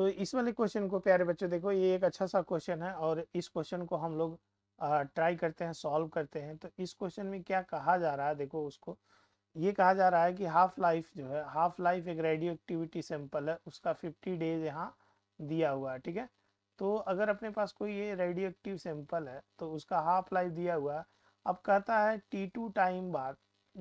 तो इस वाले क्वेश्चन को प्यारे बच्चों देखो, ये एक अच्छा सा क्वेश्चन है और इस क्वेश्चन को हम लोग ट्राई करते हैं, सॉल्व करते हैं। तो इस क्वेश्चन में क्या कहा जा रहा है देखो, उसको ये कहा जा रहा है कि हाफ लाइफ जो है, हाफ लाइफ एक रेडियो एक्टिविटी सैंपल है, उसका 50 डेज यहाँ दिया हुआ है। ठीक है, तो अगर अपने पास कोई ये रेडियो एक्टिव सैंपल है तो उसका हाफ लाइफ दिया हुआ है। अब कहता है T2 टाइम बाद,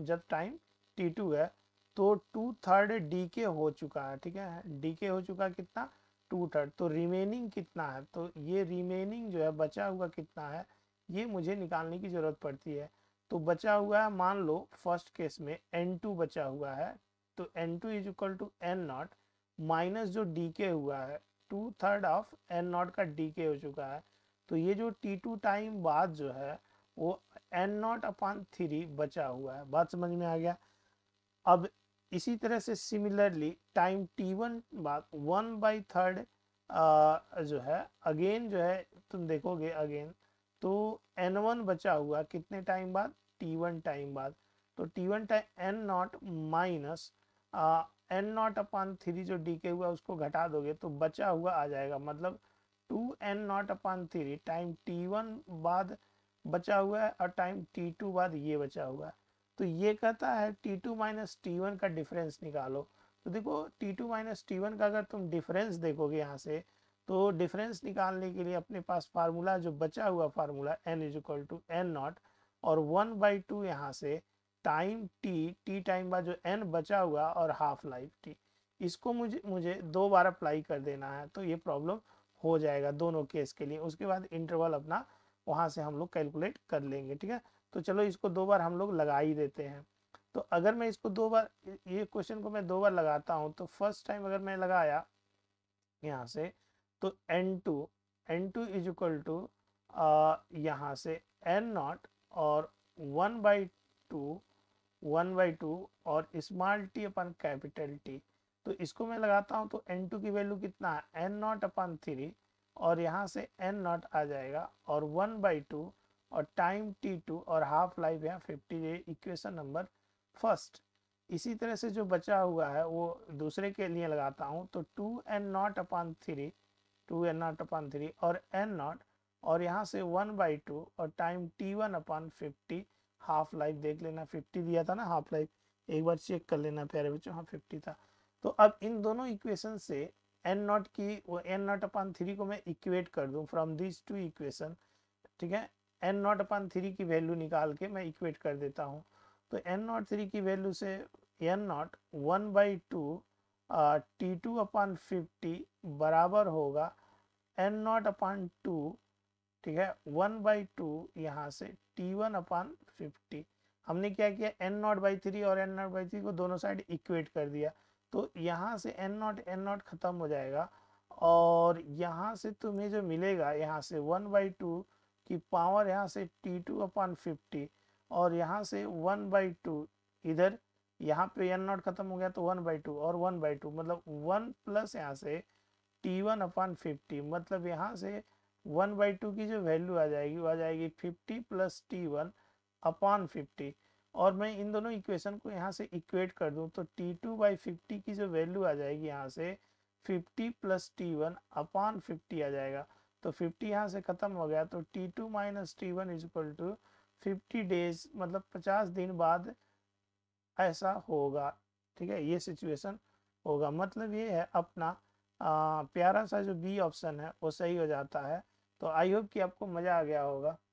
जब टाइम T2 है तो 2/3 डीके हो चुका है। ठीक है, डीके हो चुका है कितना, 2/3। तो रिमेनिंग कितना है, तो ये रिमेनिंग जो है बचा हुआ कितना है ये मुझे निकालने की ज़रूरत पड़ती है। तो बचा हुआ है, मान लो फर्स्ट केस में N2 बचा हुआ है, तो N2 is equal to N0 minus जो डीके हुआ है, 2/3 ऑफ N0 का डीके हो चुका है। तो ये जो T2 टाइम बाद जो है वो N0/3 बचा हुआ है। बात समझ में आ गया। अब इसी तरह से सिमिलरली टाइम T1 बाद 1/3 जो है, अगेन जो है तुम देखोगे अगेन, तो N1 बचा हुआ कितने टाइम बाद, T1 टाइम बाद। तो T1 time N0 minus N0/3 जो डीके हुआ उसको घटा दोगे तो बचा हुआ आ जाएगा, मतलब 2N0/3 टाइम T1 बाद बचा हुआ है और टाइम T2 बाद ये बचा हुआ है। तो ये कहता है T2 माइनस T1 का डिफरेंस निकालो। तो देखो T2 माइनस T1 का अगर तुम डिफरेंस देखोगे यहाँ से, तो डिफरेंस निकालने के लिए अपने पास फार्मूला, जो बचा हुआ formula n is equal to N0 और 1/2 यहाँ से टाइम t टाइम बाद जो n बचा हुआ और हाफ लाइफ t, इसको मुझे 2 बार अप्लाई कर देना है। तो ये प्रॉब्लम हो जाएगा दोनों केस के लिए। उसके बाद इंटरवल अपना वहाँ से हम लोग कैलकुलेट कर लेंगे। ठीक है, तो चलो इसको 2 बार हम लोग लगा ही देते हैं। तो अगर मैं इसको 2 बार, ये क्वेश्चन को मैं 2 बार लगाता हूँ, तो फर्स्ट टाइम अगर मैं लगाया यहाँ से तो N2 इज इक्वल टू यहाँ से N0 और 1/2 और small t upon capital T। तो इसको मैं लगाता हूँ तो N2 की वैल्यू कितना है, N0/3 और यहाँ से N0 आ जाएगा और 1/2 और टाइम T2 और हाफ लाइफ यहाँ 50, इक्वेशन नंबर फर्स्ट। इसी तरह से जो बचा हुआ है वो दूसरे के लिए लगाता हूँ, तो 2N0/3 और N0 और यहाँ से 1/2 और टाइम T1/50, हाफ लाइफ देख लेना, 50 दिया था ना हाफ लाइफ, एक बार चेक कर लेना प्यारे बच्चों, हाँ 50 था। तो अब इन दोनों इक्वेशन से N0/3 को मैं इक्वेट कर दूँ फ्रॉम दिस टू इक्वेशन। ठीक है, N0/3 की वैल्यू निकाल के मैं इक्वेट कर देता हूँ। तो N0/3 की वैल्यू से N0 1/2 T2/50 बराबर होगा N0/2, ठीक है, 1/2 यहाँ से T1/50। हमने क्या किया, N0/3 और N0/3 को दोनों साइड इक्वेट कर दिया। तो यहाँ से N0 खत्म हो जाएगा और यहाँ से तुम्हें जो मिलेगा, यहाँ से 1/2 की पावर यहाँ से T2/50 और यहाँ से 1/2, इधर यहाँ पे N0 खत्म हो गया तो 1/2 और 1/2 मतलब 1 प्लस यहाँ से T1/50, मतलब यहाँ से 1/2 की जो वैल्यू आ जाएगी वो आ जाएगी 50 प्लस T1/50। और मैं इन दोनों इक्वेशन को यहाँ से इक्वेट कर दूँ तो T2/50 की जो वैल्यू आ जाएगी यहाँ से 50 प्लस T1/50 आ जाएगा। तो 50 यहाँ से ख़त्म हो गया तो T2 minus T1 is equal to 50 days, मतलब 50 दिन बाद ऐसा होगा। ठीक है, ये सिचुएशन होगा, मतलब ये है अपना प्यारा सा जो B ऑप्शन है वो सही हो जाता है। तो आई होप कि आपको मज़ा आ गया होगा।